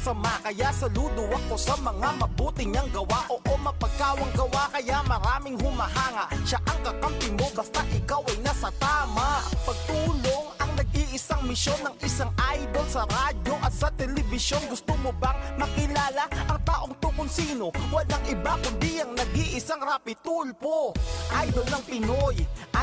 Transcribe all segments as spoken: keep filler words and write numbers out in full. masama. Kaya saludo ako sa mga mabuting niyang gawa. Oo, mapagkawang gawa, kaya maraming humahanga. Siya ang kakampi mo, basta ikaw ay nasa tama. Pagtulong ang nag-iisang misyon ng isang idol sa radyo at sa telebisyon. Gusto mo bang makilala ang taong to kung sino? Walang iba kundi ang nag-iisang Raffy Tulfo. Idol ng Pinoy,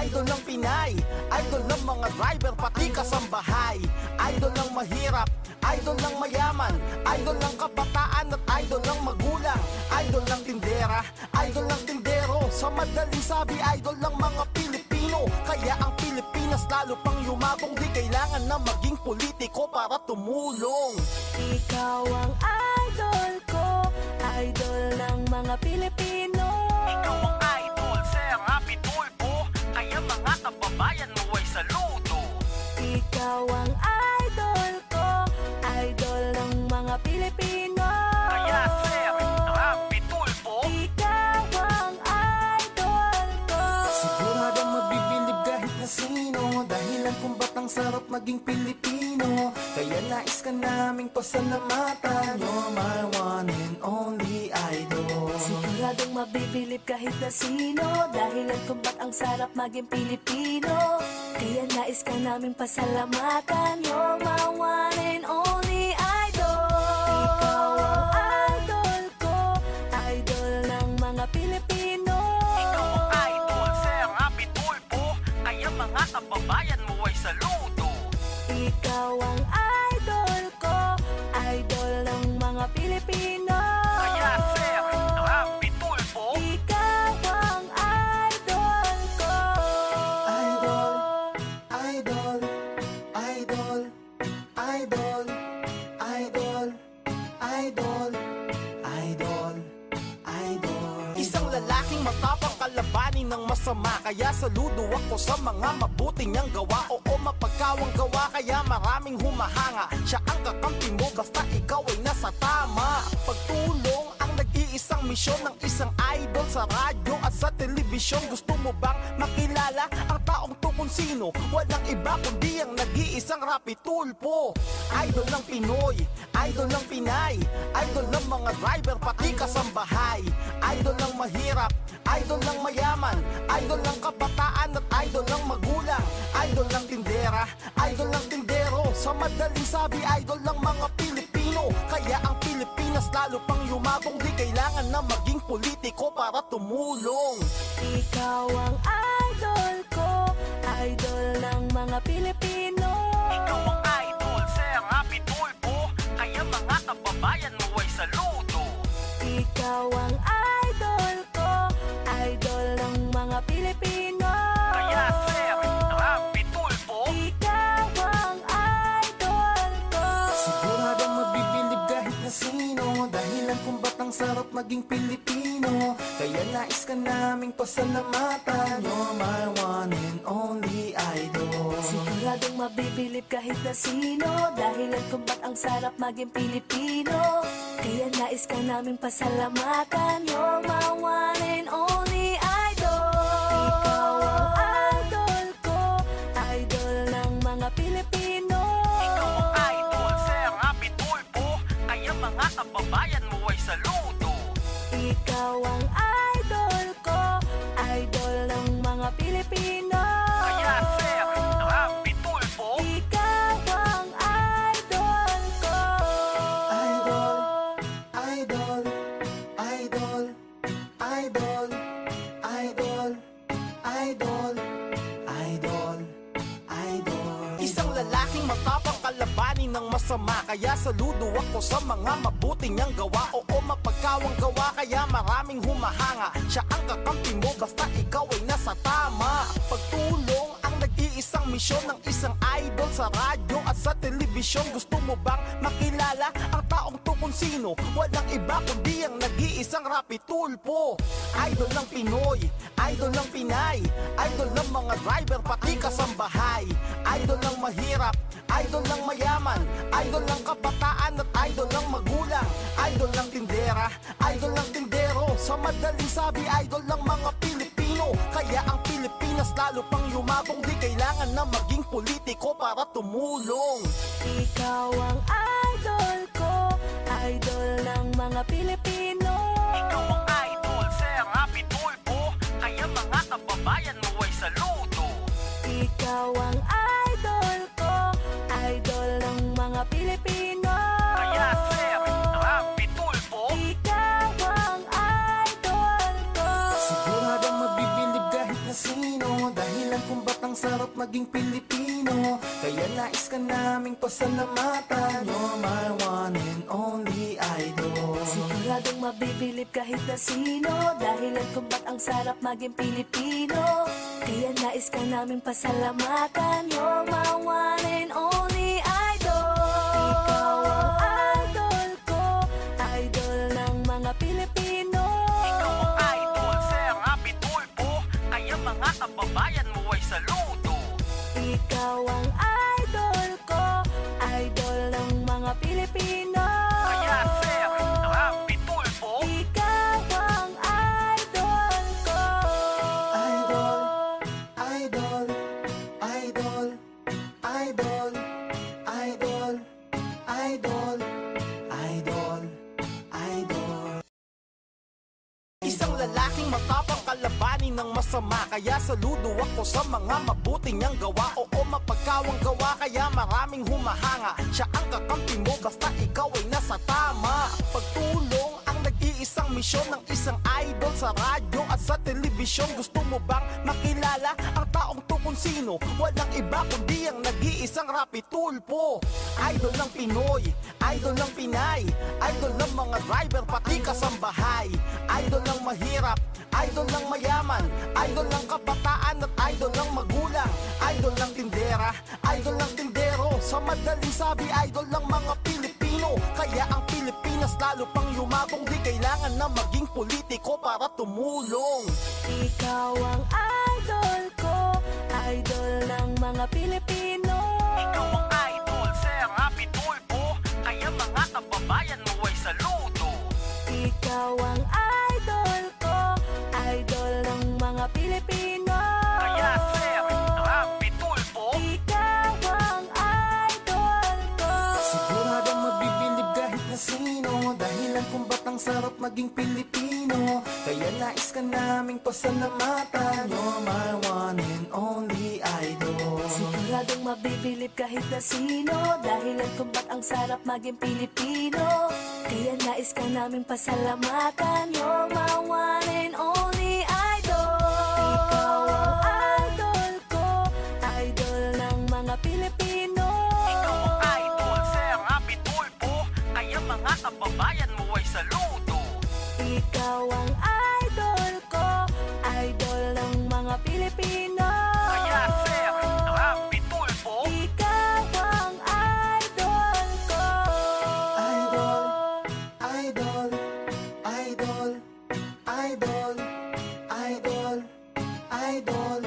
idol ng Pinay, idol ng mga driver pati kasambahay. Idol ng mahirap, idol ng mayaman, idol ng kabataan at idol ng magulang. Idol ng tindera, idol ng tindero, sa madaling sabi idol ng mga Pilipino. Kaya ang Pilipinas lalo pang yumabong, di kailangan na maging politiko para tumulong. Ikaw ang idol ko, idol ng mga Pilipino. Ikaw ang idol, Sir Raffy Tulfo, kaya mga kababayan mo ay saludo. Ikaw ang idol ko, idol ng mga Pilipino. Kaya Sir Raffy Tulfo, ikaw ang idol ko. Sigurado mabibilib kahit na sino, dahilan kung ba't ang sarap maging Pilipino. Kaya nais ka naming pasalamatan, you're my one and only idol. Siguradong mabibilib kahit na sino, dahilan kung ba't ang sarap maging Pilipino. Kaya nais ka naming pasalamatan, you're my one and only idol. Ikaw ang idol ko, idol ng mga Pilipino. Ikaw ang idol, Sir Raffy Tulfo, kaya mga kababayan mo ay saludo. Ikaw ang idol ko, idol ng mga Pilipino. Kaya Sir Raffy Tulfo, ikaw ang idol ko. Idol, idol, idol, idol, idol, idol, idol, idol. Isang lalaking matapang kalabanin ng masama. Kaya saludo ako sa mga mabuting niyang gawa. Oo, mapagkawang gawa, kaya maraming humahanga. Siya ang kakampi mo, basta ikaw ay nasa tama. Pagtulong ang nag-iisang misyon ng isang idol sa radyo at sa telebisyon. Gusto mo bang makilala ang taong to kung sino? Walang iba kundi ang nag-iisang Raffy Tulfo. Idol ng Pinoy, idol ng Pinay, idol ng mga driver pati kasambahay. Idol ng mahirap, idol ng mayaman, idol ng kabataan at idol ng magulang. Idol ng tindera, idol ng tindero, sa madaling sabi idol ng mga Pilipino. Kaya ang Pilipinas lalo pang yumabong, di kailangan na maging politiko para tumulong. Ikaw ang idol ko, idol ng mga Pilipino. Ikaw ang idol, Sir Raffy Tulfo, kaya mga kababayan mo ay saludo. Ikaw ang idol ko, idol ng mga Pilipino. Kaya Sir Raffy Tulfo, ikaw ang idol ko. Sigurado mabibilib kahit na sino, dahilan kung ba't ang sarap maging Pilipino. Kaya nais ka naming pasalamatan, you're my one and only idol. Siguradong mabibilib kahit na sino, dahilan kung ba't ang sarap maging Pilipino. Kaya nais ka naming pasalamatan, you're my one and only idol. Ikaw ang idol ko, idol ng mga Pilipino. Ikaw ang idol, Sir Raffy Tulfo, kaya mga kababayan mo ay saludo. Ikaw ang idol ko, idol ng mga Pilipino. Kaya Sir Raffy Tulfo, ikaw ang idol ko. Idol, idol, idol, idol, idol, idol, idol, idol. Isang lalaking matapang kalabanin ng masama. Kaya saludo ako sa mga mabuting niyang gawa. Oo, mapagkawang gawa, kaya maraming humahanga. Siya ang kakampi mo, basta ikaw ay nasa tama. Pagtulong ang nag-iisang misyon ng isang idol sa radyo at sa telebisyon. Gusto mo bang makilala ang taong to kung sino? Walang iba kundi ang nag-iisang Raffy Tulfo. Idol ng Pinoy, idol ng Pinay, idol ng mga driver pati kasambahay. Idol ng mahirap, idol ng mayaman, idol ng kabataan at idol ng magulang. Idol ng tindera, idol ng tindero, sa madaling sabi idol ng mga Pilipino. Kaya ang Pilipinas lalo pang yumabong, di kailangan na maging politiko para tumulong. Ikaw ang idol ko, sarap maging Pilipino, kaya nais ka naming pasalamatan. You're my one and only idol. Siguradong mabibilib kahit na sino, dahilan kung ba't ang sarap maging Pilipino, kaya nais ka naming pasalamatan. You're my one and only idol. Ikaw ang idol ko, idol ng mga Pilipino. Ikaw ang idol, Sir Raffy Tulfo, kaya mga kababayan mo ay saludo. Ikaw ang idol ko, idol ng mga Pilipino. Kaya Sir Raffy Tulfo, ikaw ang idol ko. Idol, idol, idol, idol, idol, idol, idol, idol. Isang lalaking matapang kalabanin ng masama, kaya saludo ako sa mga mabuting niyang gawa. Oo, mapagkawang gawa, kaya maraming humahanga. Siya ang kakampi mo, basta ikaw ay nasa tama. Pagtulong ang nag-iisang misyon ng isang idol sa radyo at sa telebisyon. Gusto mo bang makilala ang taong to kung sino? Walang iba kundi ang nag-iisang Raffy Tulfo. Idol ng Pinoy, idol ng Pinay, idol ng mga driver pati kasambahay. Idol ng mahirap, idol ng mayaman, idol ng kabataan at idol ng magulang. Idol ng tindera, idol ng tindero, sa madaling sabi idol ng mga Pilipino. Kaya ang Pilipinas lalo pang yumabong, di kailangan na maging politiko para tumulong. Ikaw ang idol ko, idol ng mga Pilipino. Ikaw ang idol, Sir Raffy Tulfo, kaya mga kababayan mo ay saludo. Ikaw ang idol ko, idol ng mga Pilipino. Kaya Sir Raffy Tulfo, ikaw ang idol ko. Siguradong mabibilib kahit na sino, dahilan kung ba't ang sarap maging Pilipino, kaya nais ka naming pasalamatan. You're my one and only idol. Siguradong mabibilib kahit na sino, dahilan kung ba't ang sarap maging Pilipino, kaya nais ka naming pasalamatan. You're my one and only idol. Ikaw ang idol ko, idol ng mga Pilipino. Ikaw ang idol, Sir Raffy Tulfo, kaya mga kababayan mo ay saludo. Ikaw ang idol ko, idol ng mga Pilipino. Kaya Sir Raffy Tulfo, ikaw ang idol ko. Idol, idol, idol, idol, idol, idol, idol,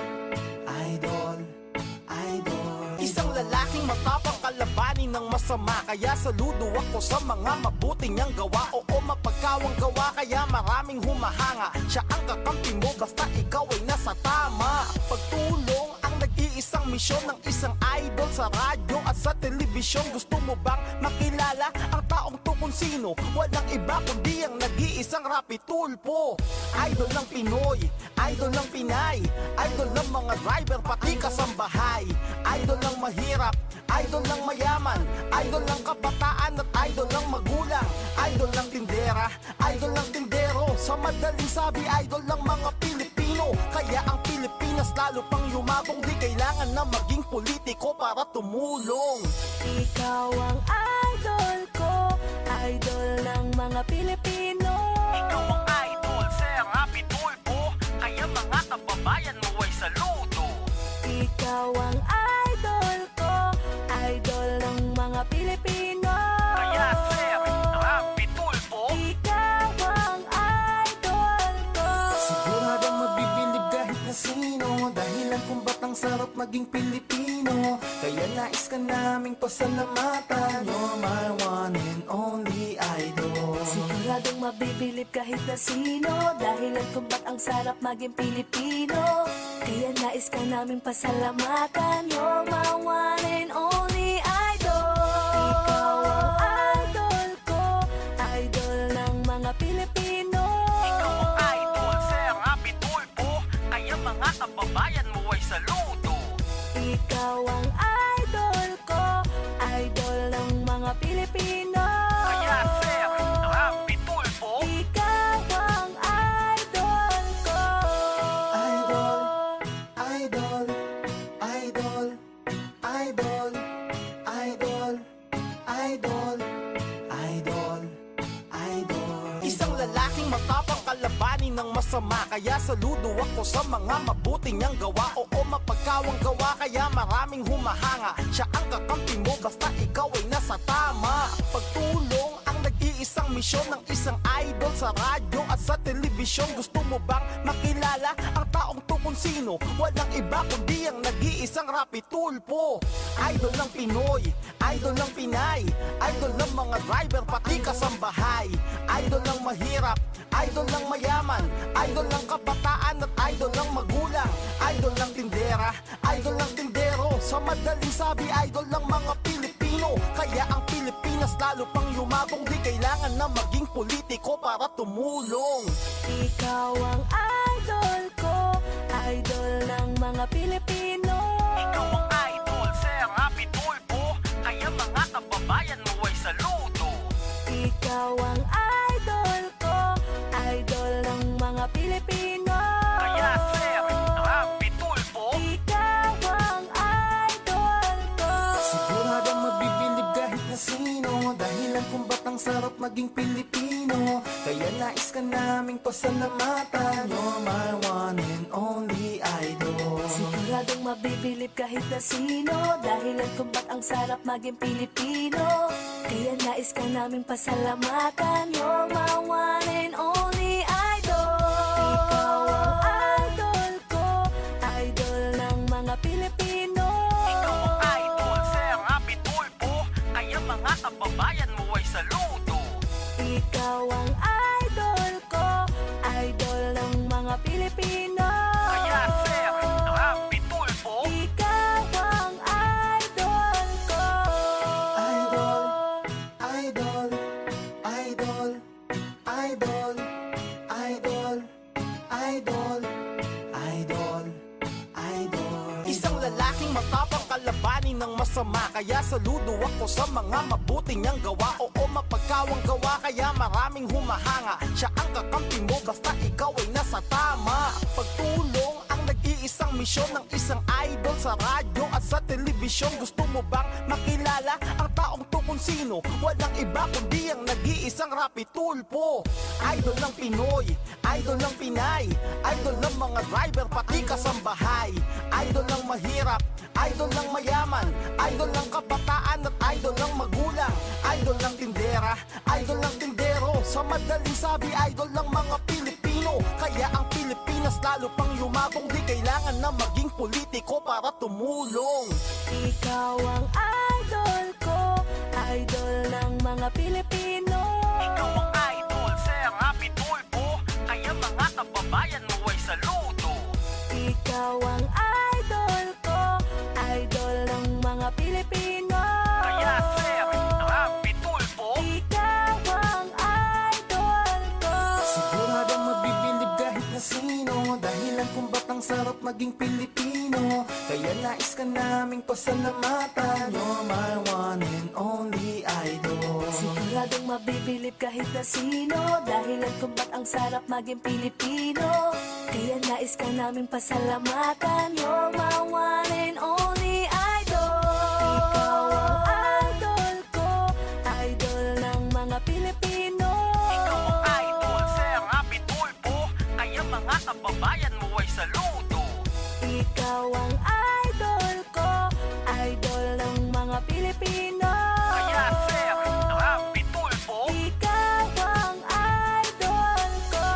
idol. Isang lalaking matapang kalabanin ng masama, kaya saludo ako sa mga mabuting niyang gawa. Oo, mapagkawang gawa, kaya maraming humahanga. Siya ang kakampi mo, basta ikaw ay nasa tama. Pagtulong ang nag-iisang misyon ng isang idol sa radyo at sa telebisyon. Gusto mo bang makilala ang taong to kung sino? Walang iba kundi ang nag-iisang Raffy Tulfo. Idol ng Pinoy, idol ng Pinay, idol ng mga driver pati kasambahay. Idol ng mahirap, idol ng mayaman, idol ng kabataan at idol ng magulang. Idol ng tindera, idol ng tindero, sa madaling sabi idol ng mga Pilipino. Kaya ang Pilipinas lalo pang yumabong, di kailangan na maging politiko para tumulong. Ikaw ang idol ko, idol ng mga Pilipino. Ikaw ang idol, Sir Raffy Tulfo, kaya mga kababayan mo ay saludo. Ikaw ang idol ko, idol ng mga Pilipino. Kaya Sir Raffy Tulfo, ikaw ang idol ko. Siguradong mabibilib kahit na sino, dahilan kung ba't ang sarap maging Pilipino, kaya nais ka naming pasalamatan. You're my one and only idol. Siguradong mabibilib kahit na sino, dahilan kung ba't ang sarap maging Pilipino, kaya nais ka naming pasalamatan. You're my one and only idol. Ikaw ang idol ko, idol ng mga Pilipino. Ikaw ang idol, Sir Raffy Tulfo, kaya mga kababayan mo ay saludo. Ikaw ang idol ko, idol ng mga Pilipino. Kaya Sir Raffy Tulfo, ikaw ang idol ko. Idol, idol, masama, kaya saludo ako sa mga mabuting niyang gawa. Oo, mapagkawang gawa, kaya maraming humahanga. Siya ang kakampi mo, basta ikaw ay nasa tama. Pagtulong ang nag-iisang misyon ng isang idol sa radyo at sa telebisyon. Gusto mo bang makilala ang taong to kung sino? Walang iba kundi ang nag-iisang Raffy Tulfo. Idol ng Pinoy, idol ng Pinay, idol ng mga driver pati kasambahay. Idol ng mahirap, idol ng mayaman, idol ng kabataan at idol ng magulang. Idol ng tindera, idol ng tindero, sa madaling sabi idol ng mga Pilipino. Kaya ang Pilipinas lalo pang yumabong, di kailangan na maging politiko para tumulong. Ikaw ang idol ko, idol ng mga Pilipino. Ikaw ang idol, Sir Raffy Tulfo, kaya mga kababayan mo ay saludo. Ikaw ang idol ko, idol ng mga Pilipino. Kaya Sir Raffy Tulfo, ikaw ang idol ko. Siguradong mabibilib kahit na sino, dahilan kung ba't ang sarap maging Pilipino. Kaya nais ka naming pasalamatan, you're my one and only idol. Siguradong mabibilib kahit na sino, dahilan kung ba't ang sarap maging Pilipino. Kaya nais ka naming pasalamatan, you're my one and only idol. Ikaw ang idol ko, idol ng mga Pilipino. Ikaw ang idol, Sir Raffy Tulfo, kaya mga kababayan mo ay saludo. Ikaw ang idol ko, idol ng mga Pilipino. Kaya Sir Raffy Tulfo, ikaw ang idol ko. Idol, idol, idol, idol, idol, idol, idol, idol. Isang lalaking matapang kalabanin ng masama, kaya saludo ako sa mga mabuting niyang gawa. Oo, mapagkawang gawa, kaya maraming humahanga. Siya ang kakampi mo, basta ikaw ay nasa tama. Pagtulong ang nag-iisang misyon ng isang idol sa radyo at sa telebisyon. Gusto mo bang makilala ang taong to kung sino? Walang iba kundi ang nag-iisang Raffy Tulfo. Idol ng Pinoy, idol ng Pinay, idol ng mga driver pati kasambahay. Idol ng mahirap, idol ng mayaman, idol ng kabataan at idol ng magulang. Idol ng tindera, idol ng tindero, sa madaling sabi idol ng mga Pilipino. Kaya ang Pilipinas lalo pang yumabong, di kailangan na maging politiko para tumulong. Ikaw ang idol ko, idol ng mga Pilipino. Ikaw ang idol, Sir Raffy Tulfo, kaya mga kababayan mo ay saludo. Ikaw ang idol ko, idol ng mga Pilipino. Kaya Sir Raffy Tulfo, ikaw ang idol ko. Siguradong mabibilib kahit na sino, dahilan kung ba't ang sarap maging Pilipino. Kaya nais ka naming pasalamatan, you're my one and only idol. Siguradong mabibilib kahit na sino, dahilan kung ba't ang sarap maging Pilipino. Kaya nais ka naming pasalamatan, you're my one and only idol. Ikaw ang idol ko, idol ng mga Pilipino. Ikaw ang idol, Sir Raffy Tulfo, kaya mga kababayan mo ay saludo. Ikaw ang idol ko, idol ng mga Pilipino. Kaya Sir Raffy Tulfo, ikaw ang idol ko.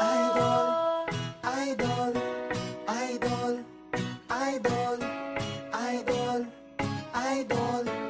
Idol, idol, idol, idol, idol, idol.